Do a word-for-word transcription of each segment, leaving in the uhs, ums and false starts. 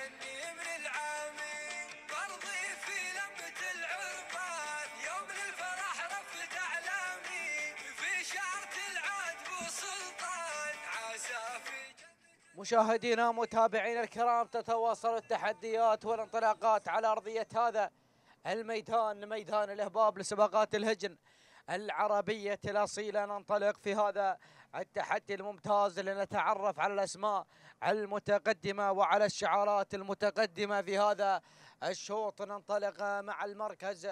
عني من العامي برضي في لمة العرفان يوم للفرح رفت أعلامي في شعرة العذب وسلطان عسافي. مشاهدينا متابعينا الكرام، تتواصل التحديات والانطلاقات على أرضية هذا الميدان، ميدان الأهباب لسباقات الهجن العربية الأصيلة. ننطلق في هذا التحدي الممتاز لنتعرف على الأسماء المتقدمة وعلى الشعارات المتقدمة في هذا الشوط. ننطلق مع المركز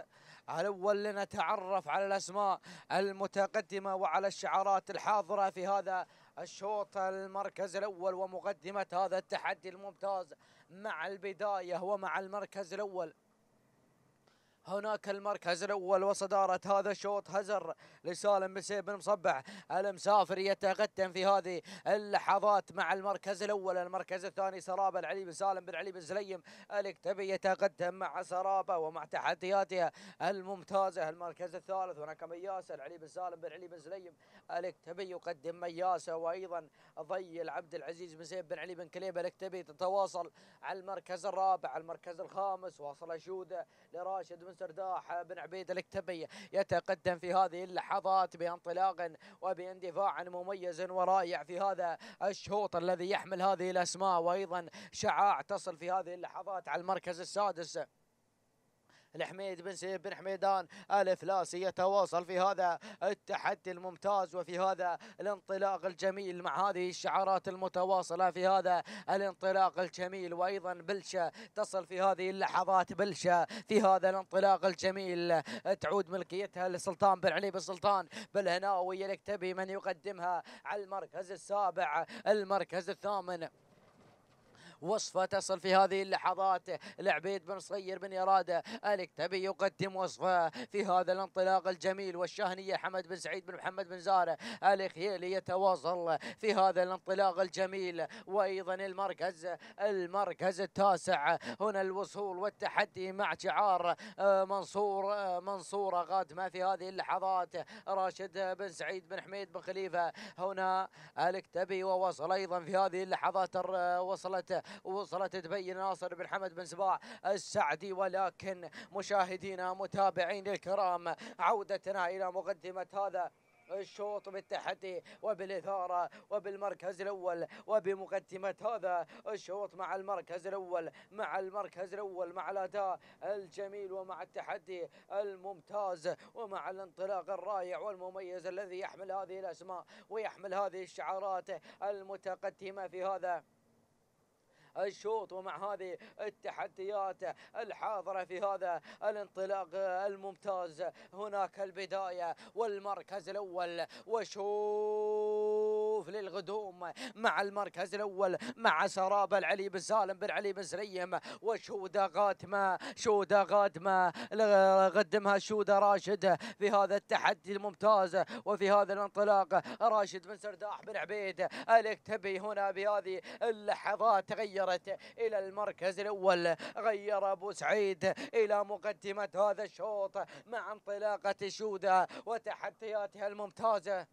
الأول لنتعرف على الأسماء المتقدمة وعلى الشعارات الحاضرة في هذا الشوط. المركز الأول ومقدمة هذا التحدي الممتاز مع البداية ومع المركز الأول. هناك المركز الأول وصدارة هذا الشوط هزر لسالم بن سيف بن مصبح المسافر يتقدم في هذه اللحظات مع المركز الأول. المركز الثاني سرابة العلي بن سالم بن علي بن سليم الكتبي يتقدم مع سرابة ومع تحدياتها الممتازة. المركز الثالث هناك مياسة العلي بن سالم بن علي بن سليم الكتبي يقدم مياسة، وأيضا ضيل عبد العزيز بن سيف بن علي بن كليب الكتبي تتواصل على المركز الرابع. المركز الخامس واصل شودة لراشد بن سرداح بن عبيد الكتبي يتقدم في هذه اللحظات بانطلاق وباندفاع مميز ورائع في هذا الشوط الذي يحمل هذه الأسماء وأيضا شعاع. تصل في هذه اللحظات على المركز السادس الحميد بن سيف بن حميدان الفلاسي يتواصل في هذا التحدي الممتاز وفي هذا الانطلاق الجميل مع هذه الشعارات المتواصلة في هذا الانطلاق الجميل. وأيضا بلشة تصل في هذه اللحظات، بلشة في هذا الانطلاق الجميل تعود ملكيتها لسلطان بن علي بن سلطان بالهناوي الكتبي من يقدمها على المركز السابع. المركز الثامن وصفة تصل في هذه اللحظات لعبيد بن صغير بن يرادة الكتبي يقدم وصفة في هذا الانطلاق الجميل. والشاهنية حمد بن سعيد بن محمد بن زارة الخيلي يتواصل في هذا الانطلاق الجميل. وأيضا المركز المركز التاسع هنا الوصول والتحدي مع شعار منصور منصورة قادمة في هذه اللحظات راشد بن سعيد بن حميد بن خليفة هنا الكتبي. ووصل أيضا في هذه اللحظات وصلت وصلت تبين ناصر بن حمد بن سباع السعدي. ولكن مشاهدينا متابعين الكرام، عودتنا إلى مقدمة هذا الشوط بالتحدي وبالإثارة وبالمركز الأول وبمقدمة هذا الشوط مع المركز الأول مع المركز الأول مع الأداء الجميل ومع التحدي الممتاز ومع الانطلاق الرائع والمميز الذي يحمل هذه الأسماء ويحمل هذه الشعارات المتقدمة في هذا الشوط ومع هذه التحديات الحاضرة في هذا الانطلاق الممتاز. هناك البداية والمركز الأول وشوف للغدوم مع المركز الأول مع سرابة العلي بن سالم بن علي بن سليم. وشودة قادمة شودة قادمة قدمها شودة راشد في هذا التحدي الممتاز وفي هذا الانطلاق. راشد بن سرداح بن عبيد الكتبي هنا بهذه اللحظات تغير إلى المركز الأول، غير أبو سعيد إلى مقدمة هذا الشوط مع انطلاقة شودة وتحدياتها الممتازة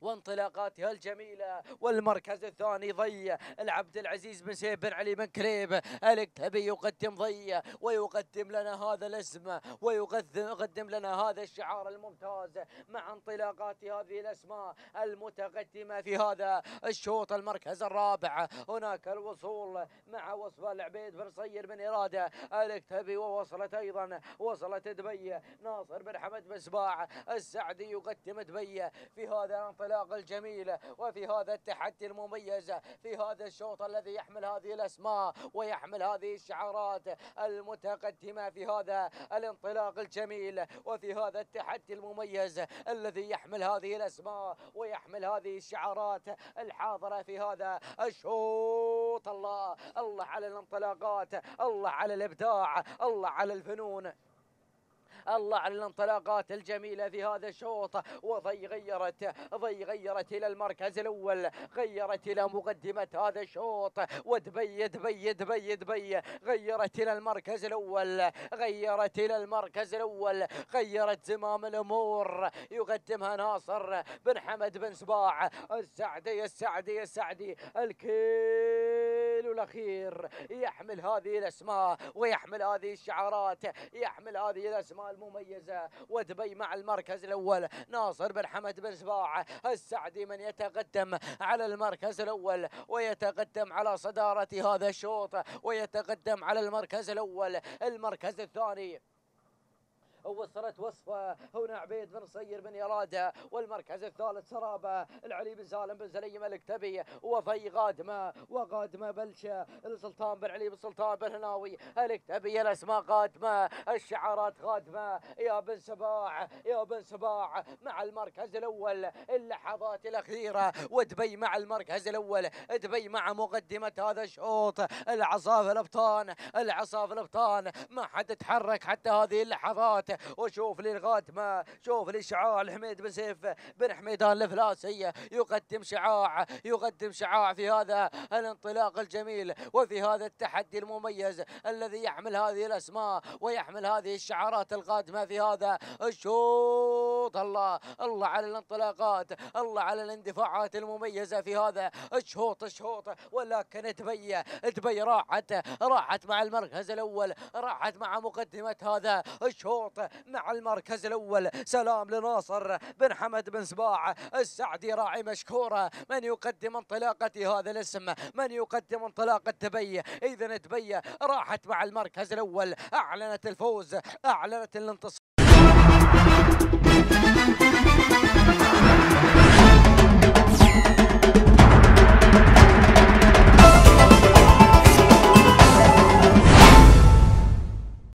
وانطلاقاتها الجميلة. والمركز الثاني ضي العبد العزيز بن سيف بن علي بن كليب الكتبي يقدم ضي ويقدم لنا هذا الاسم ويقدم لنا هذا الشعار الممتاز مع انطلاقات هذه الاسماء المتقدمة في هذا الشوط. المركز الرابع هناك الوصول مع وصفة العبيد بن صغير بن إرادة الكتبي. ووصلت أيضا وصلت دبي ناصر بن حمد بن سباع السعدي يقدم دبي في هذا الانطلاق الجميل وفي هذا التحدي المميز في هذا الشوط الذي يحمل هذه الأسماء ويحمل هذه الشعارات المتقدمة في هذا الانطلاق الجميل وفي هذا التحدي المميز الذي يحمل هذه الأسماء ويحمل هذه الشعارات الحاضرة في هذا الشوط. الله الله على الانطلاقات، الله على الإبداع، الله على الفنون، الله على الانطلاقات الجميلة في هذا الشوط. وضي غيرت ضي غيرت إلى المركز الأول، غيرت إلى مقدمة هذا الشوط. ودبي دبي دبي دبي غيرت إلى المركز الأول، غيرت إلى المركز الأول، غيرت زمام الأمور يقدمها ناصر بن حمد بن سباع السعدي السعدي السعدي الكيل الجميل والأخير يحمل هذه الأسماء ويحمل هذه الشعارات، يحمل هذه الأسماء المميزة. ودبي مع المركز الأول ناصر بن حمد بن سباع السعدي من يتقدم على المركز الأول ويتقدم على صدارة هذا الشوط ويتقدم على المركز الأول. المركز الثاني وصلت وصفه هنا عبيد بن صير بن يراده، والمركز الثالث سرابه العلي بن سالم بن سليم الكتبي وفي قادمه وقادمه بلشه السلطان بن علي بن سلطان بن هناوي الكتبي. الاسماء قادمه، الشعارات قادمه يا بن سباع يا بن سباع مع المركز الاول. اللحظات الاخيره ودبي مع المركز الاول، دبي مع مقدمه هذا الشوط العصاف الابطان، العصاف الابطان ما حد تحرك حتى هذه اللحظات. وشوف لي القادمه، شوف لي شعاع الحميد بن سيف بن حميدان الفلاسي يقدم شعاع، يقدم شعاع في هذا الانطلاق الجميل وفي هذا التحدي المميز الذي يحمل هذه الاسماء ويحمل هذه الشعارات القادمه في هذا الشوط. الله الله على الانطلاقات، الله على الاندفاعات المميزه في هذا الشوط الشوط ولكن دبي دبي راحت راحت مع المركز الاول، راحت مع مقدمه هذا الشوط مع المركز الأول. سلام لناصر بن حمد بن سباع السعدي راعي مشكورة من يقدم انطلاقة هذا الاسم، من يقدم انطلاقة دبي. إذن دبي راحت مع المركز الأول، أعلنت الفوز، أعلنت الانتصار.